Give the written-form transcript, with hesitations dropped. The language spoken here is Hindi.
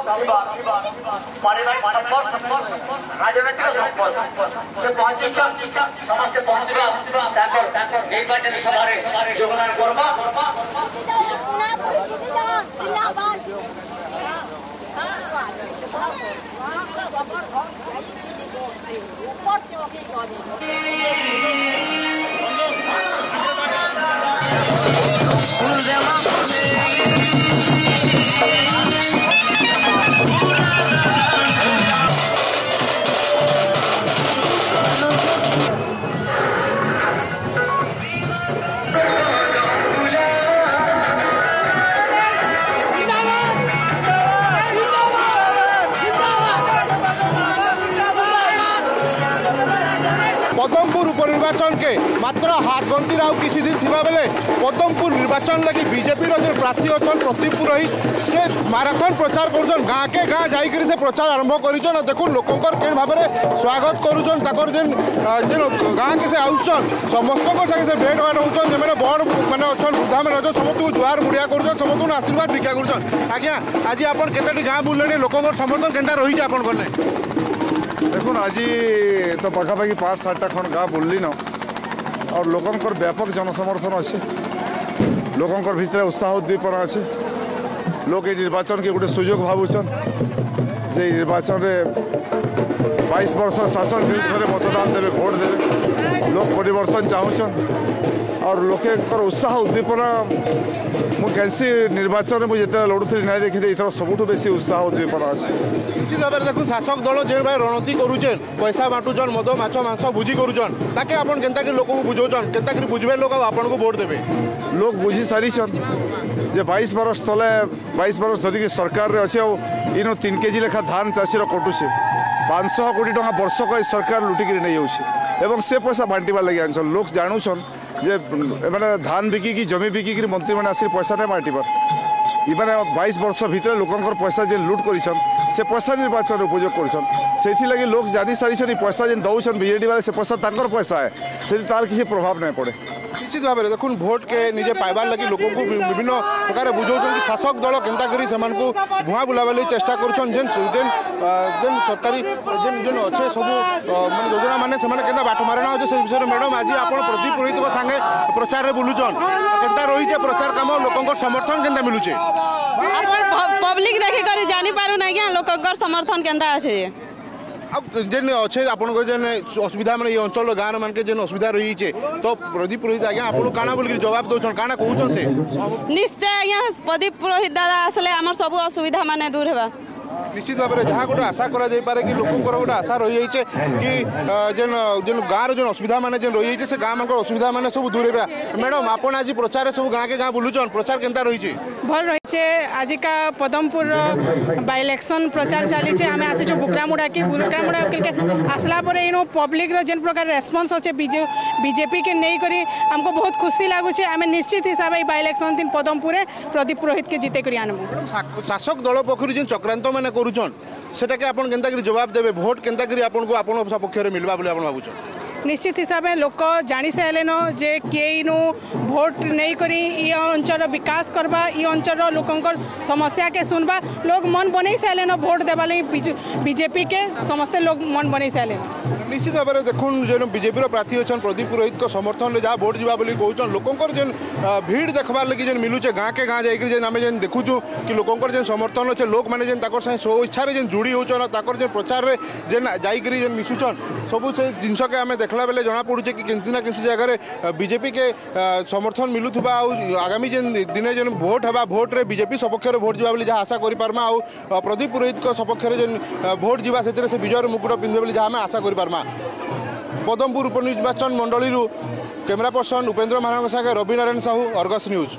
राजनैतिक संपर्क से समस्ते पहुँचवा निर्वाचन सभा योगदान करवा पदमपुर उपनिर्वाचन के मात्र हाथ गंती किसी दिन थी बेले पदमपुर निर्वाचन लगी बीजेपी जो प्रार्थी अच्छा प्रदीप पुरोहित से माराथन प्रचार कर गाँ के गाँ जाकर से प्रचार आरंभ कर देखो लोक भाव में स्वागत करुन जेन गाँ के से आसन समस्त से भेट भाट होचन जो बड़ मैंने अच्छा वृद्धा मैंने अच्छा समस्त को जुआर मुड़िया कर समस्त को आशीर्वाद भिका कर आज्ञा आज आप कतोटी गाँ बुले लोक समर्थन केन्ता रही आपने देखो आज तो पखापाखि 5-7टा खंड गाँ बुलिन और लोकंर व्यापक जनसमर्थन अच्छे लोकंर भितर उत्साह उद्दीपना अच्छे लोक ये निर्वाचन के गोटे सुयोग भावुन जे निर्वाचन रे 22 वर्ष शासन विरुद्ध मतदान देवे भोट देवे लोक परिवर्तन चाहून और लोके उत्साह उद्दीपना मुझे निर्वाचन में जिते लड़ूली ना देखी इतना सबुठ बेस उत्साह उद्दीपना अच्छे निश्चित भाव में देखो शासक दल जो भाई रणनीति करुचे पैसा बांटुन मद माछ मांस बुझी करुन ताके आपन केनता कि लोक बुझौन केनता कि बुझे लोक आपन को भोट देवे लोक बुझी सारी जे 22 वर्ष तले 22 वर्ष धरिक सरकार रे अच्छे इन 3 केजी लेखा धान चाषी कटुचे 500 कोटी टका वर्षक ए सरकार लुटिक नहीं जाऊँ से पैसा बांटवार लगे आन लोक जानून जे मैंने धान बिकी जमी बिकी मंत्री मैंने आसिक पैसा नहीं बांट पार इन्हें 22 वर्ष भर लोकंर पैसा जे लुट कर से पैसा निर्वाचन उपयोग कर लोक जानी सारी पैसा जे दौन बीजेडी वाले से पैसा तांकर पैसा है से तार किसी प्रभाव नहीं पड़े निश्चित भाव में देखो भोट के निजे पाइबार लगी लोक विभिन्न प्रकार बुझाऊँ कि शासक दल केन्ता करी भुआ बुलावाली चेष्टा करुन जेन सरकारी जेन अच्छे सब मैं योजना मैंने के बाट मारणा अच्छे से विषय में मैडम आज आप प्रदीप पुरोहित सांगे प्रचार बुलुचन केन्ता रही है प्रचार कम लोक समर्थन केन्ता मिलूचे पब्लिक देखी कर जानी पारुन आज्ञा लोक समर्थन केन्ता अच्छे अब जेन अच्छे आप असुविधा मैंने अंचल गाँव मान के जेन असुविधा रही है तो प्रदीप पुरोहित आज्ञा आपको काना बोल जवाब दौन काना कहूँ से निश्चय आज्ञा प्रदीप पुरोहित दादा आसले आम सब असुविधा मैंने दूर है निश्चित भाव में जहाँ गोटे आशा करा पारे कि लोक गोटे आशा रही है कि जेन जेन गाँव जो असुविधा मैंने जेन रही है से गाँव मान असुविधा मैंने सब दूर है मैडम आप आज प्रचार सब गाँ के गाँव बुलुचन प्रचार केन्ता रही है भल रही आज का पदमपुर बाई इलेक्शन प्रचार चली आम आसी बुकरामुड़ा के बुकरामुड़ा आसला इन पब्लिक जेन प्रकार रेस्पन्स अच्छे बीजेपी के नहीं करी हमको बहुत खुशी लगुचे आम निश्चित हिसाब से बाई इलेक्शन दिन पदमपुर प्रदीप पुरोहित के जीते कर आनबू शासक दल पक्षर जेन चक्रांत मैंने करुन सेटा के आपन केन्ता करी जवाब देवे भोट केन्ता करी आपनको आपन सपक्षरे मिलबा बोली आपन भाबुछन निश्चित हिसाब से लोक जानी सारे जे किए नु भोट नहीं करी ये अंचल विकास करवा ये अंचल लोकंकर समस्या के सुनवा लोग मन बन सारे भोट देवा लगी बीजेपी के समस्ते लोग मन बन सारे निश्चित भाव में देखु जो बीजेपी प्रार्थी अच्छा प्रदीप पुरोहित समर्थन में जहाँ भोट जावा कहन लोकंर जेन भीड़ देखबार लगी जेन मिलूचे गाँ के गाँ जामें देखु कि लोकंर जेन समर्थन अच्छे लोक मैंने स्व इच्छा जेन जोड़ी होचन और प्रचार में जेन जाकरी जेन मिशुचन सबू से जिनस के आम देखला बेले जना पड़ुचे कि किसी ना किसी जगह बीजेपी के समर्थन मिलूबा आगामी जेन दिने जेन भोट है भोट्रे बीजेपी सपक्षर भोट जावा बोली जहाँ आशा करमा आ प्रदीप पुरोहित सपक्षर जेन भोट जावा से विजय मुकुट पिंधे बोली जहाँ आम आशा करमा पदमपुर उपनिर्वाचन मंडली कैमरा पर्सन उपेन्द्र महाराणा सागे रवि नारायण साहू अर्गस न्यूज।